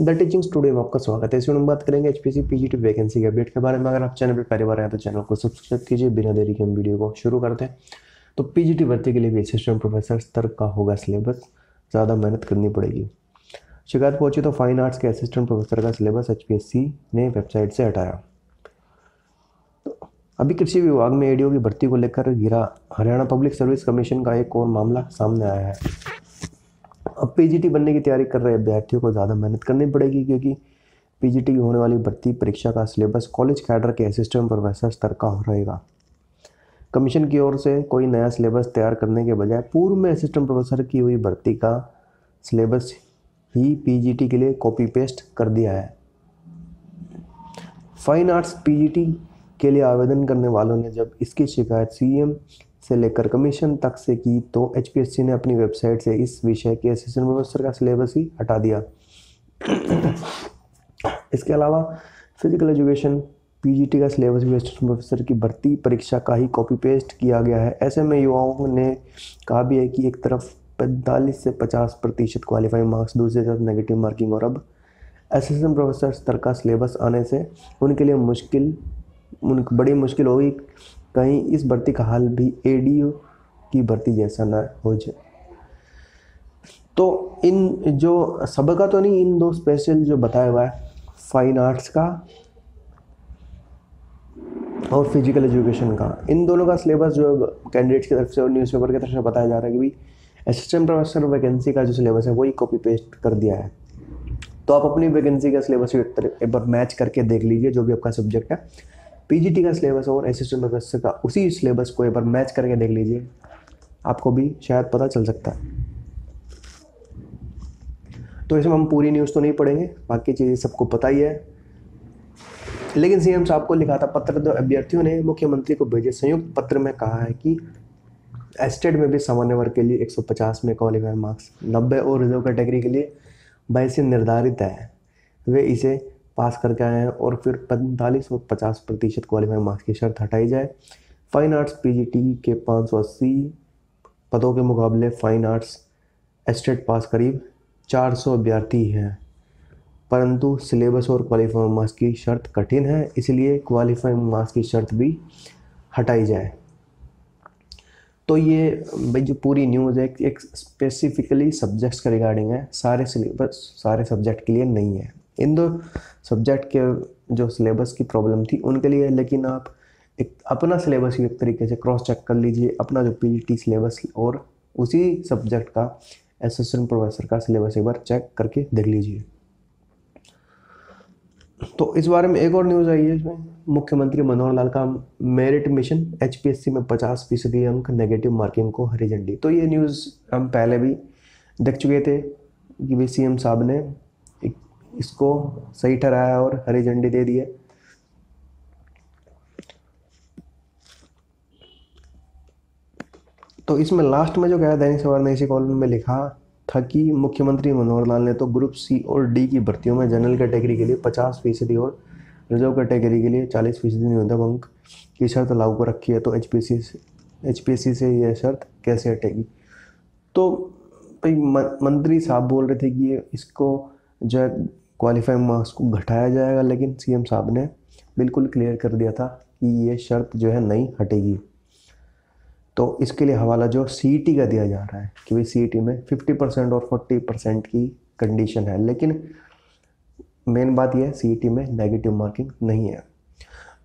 The teachings today में आपका स्वागत है। इस वीडियो में बात करेंगे एचपीएससी पीजीटी वैकेंसी के अपडेट के बारे में। अगर आप चैनल पर पहली बार आए तो चैनल को सब्सक्राइब कीजिए। बिना देरी के हम वीडियो को शुरू करते हैं। तो पीजीटी भर्ती के लिए भी असिस्टेंट प्रोफेसर स्तर का होगा सिलेबस, ज़्यादा मेहनत करनी पड़ेगी। शिकायत पहुंची तो फाइन आर्ट्स के असिस्टेंट प्रोफेसर का सिलेबस एचपीएससी ने वेबसाइट से हटाया। तो अभी कृषि विभाग में एडीओ की भर्ती को लेकर घिरा हरियाणा पब्लिक सर्विस कमीशन का एक और मामला सामने आया है। अब पीजीटी बनने की तैयारी कर रहे अभ्यर्थियों को ज़्यादा मेहनत करनी पड़ेगी, क्योंकि पीजीटी की होने वाली भर्ती परीक्षा का सिलेबस कॉलेज कैडर के असिस्टेंट प्रोफेसर स्तर का हो रहेगा। कमीशन की ओर से कोई नया सिलेबस तैयार करने के बजाय पूर्व में असिस्टेंट प्रोफेसर की हुई भर्ती का सिलेबस ही पीजीटी के लिए कॉपी पेस्ट कर दिया है। फाइन आर्ट्स पीजीटी के लिए आवेदन करने वालों ने जब इसकी शिकायत सीएम से लेकर कमीशन तक से की तो एचपीएससी ने अपनी वेबसाइट से इस विषय के असिस्टेंट प्रोफेसर का सिलेबस ही हटा दिया। इसके अलावा फिजिकल एजुकेशन पीजीटी का सिलेबस भी असिस्टेंट प्रोफेसर की भर्ती परीक्षा का ही कॉपी पेस्ट किया गया है। ऐसे में युवाओं ने कहा भी है कि एक तरफ 45 से 50% क्वालिफाइंग मार्क्स, दूसरी तरफ नेगेटिव मार्किंग, और अब असिस्टेंट प्रोफेसर स्तर का सिलेबस आने से उनके लिए बड़ी मुश्किल होगी, कहीं इस भर्ती का हाल भी एडीओ की भर्ती जैसा ना हो जाए। तो इन जो सब का तो नहीं, इन दो स्पेशल जो बताया हुआ है, फाइन आर्ट्स का और फिजिकल एजुकेशन का, इन दोनों का सिलेबस जो कैंडिडेट्स की तरफ से और न्यूज़पेपर की तरफ से बताया जा रहा है कि भाई असिस्टेंट प्रोफेसर वैकेंसी का जो सिलेबस है वही कॉपी पेस्ट कर दिया है। तो आप अपनी वैकेंसी का सिलेबस एक बार मैच करके देख लीजिए, जो भी आपका सब्जेक्ट है। पीजीटी का सिलेबस और असिस्टेंट प्रोफेसर का उसी सिलेबस को एक बार मैच करके देख लीजिए, आपको भी शायद पता चल सकता है। तो इसमें हम पूरी न्यूज़ तो नहीं पढ़ेंगे, बाकी चीज़ें सबको पता ही है। लेकिन सीएम साहब को लिखा था पत्र दो अभ्यर्थियों ने मुख्यमंत्री को भेजे संयुक्त पत्र में कहा है कि एस्टेट में भी सामान्य वर्ग के लिए 150 में क्वालिफाइंग मार्क्स, 90 और रिजर्व कैटेगरी के लिए 82 निर्धारित है। वे इसे पास करके आए हैं और फिर 45 और 50% क्वालिफाइंग मार्क्स की शर्त हटाई जाए। फाइन आर्ट्स पीजीटी के 580 पदों के मुकाबले फाइन आर्ट्स एस्टेट पास करीब 400 अभ्यर्थी हैं, परंतु सिलेबस और क्वालिफाइंग मार्क्स की शर्त कठिन है, इसलिए क्वालिफाइंग मार्क्स की शर्त भी हटाई जाए। तो ये भाई जो पूरी न्यूज़ है एक स्पेसिफिकली सब्जेक्ट्स के रिगार्डिंग है, सारे सिलेबस सारे सब्जेक्ट के लिए नहीं है। इन दो सब्जेक्ट के जो सिलेबस की प्रॉब्लम थी उनके लिए, लेकिन आप एक अपना सिलेबस एक तरीके से क्रॉस चेक कर लीजिए, अपना जो पीजीटी सिलेबस और उसी सब्जेक्ट का असिस्टेंट प्रोफेसर का सिलेबस एक बार चेक करके देख लीजिए। तो इस बारे में एक और न्यूज़ आई है, इसमें मुख्यमंत्री मनोहर लाल का मेरिट मिशन एचपीएससी में 50% अंक नेगेटिव मार्किंग को हरी झंडी। तो ये न्यूज़ हम पहले भी देख चुके थे कि भाई सीएम साहब ने इसको सही ठहराया और हरी झंडी दे दी है। तो इसमें लास्ट में जो कहा, दैनिक सवार ने इसी कॉलम में लिखा था कि मुख्यमंत्री मनोहर लाल ने तो ग्रुप सी और डी की भर्तियों में जनरल कैटेगरी के लिए 50% और रिजर्व कैटेगरी के लिए 40% न्यूनतम अंक की शर्त लागू कर रखी है, तो एचपीएससी से यह शर्त कैसे हटेगी। तो भाई मंत्री साहब बोल रहे थे कि ये इसको जो है क्वालिफाइंग मार्क्स को घटाया जाएगा, लेकिन सीएम साहब ने बिल्कुल क्लियर कर दिया था कि ये शर्त जो है नहीं हटेगी। तो इसके लिए हवाला जो सीईटी का दिया जा रहा है कि भाई सीईटी में 50% और 40% की कंडीशन है, लेकिन मेन बात यह है सीईटी में नेगेटिव मार्किंग नहीं है।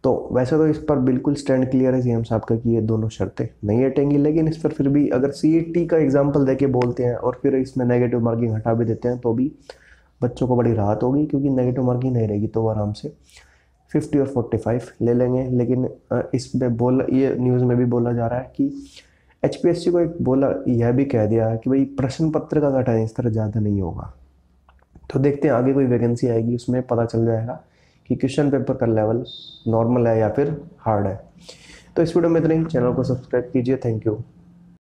तो वैसे तो इस पर बिल्कुल स्टैंड क्लियर है सीएम साहब का कि ये दोनों शर्तें नहीं हटेंगी, लेकिन इस पर फिर भी अगर सीईटी का एग्जाम्पल दे के बोलते हैं और फिर इसमें नेगेटिव मार्किंग हटा भी देते हैं तो भी बच्चों को बड़ी राहत होगी, क्योंकि नेगेटिव मार्किंग नहीं रहेगी तो आराम से 50 और 45 ले लेंगे। लेकिन इसमें ये न्यूज़ में भी बोला जा रहा है कि एचपीएससी को एक यह भी कह दिया है कि भाई प्रश्न पत्र का घटाने इस तरह ज़्यादा नहीं होगा। तो देखते हैं आगे कोई वैकेंसी आएगी, उसमें पता चल जाएगा कि क्वेश्चन पेपर का लेवल नॉर्मल है या फिर हार्ड है। तो इस वीडियो में इतना ही। चैनल को सब्सक्राइब कीजिए। Thank you.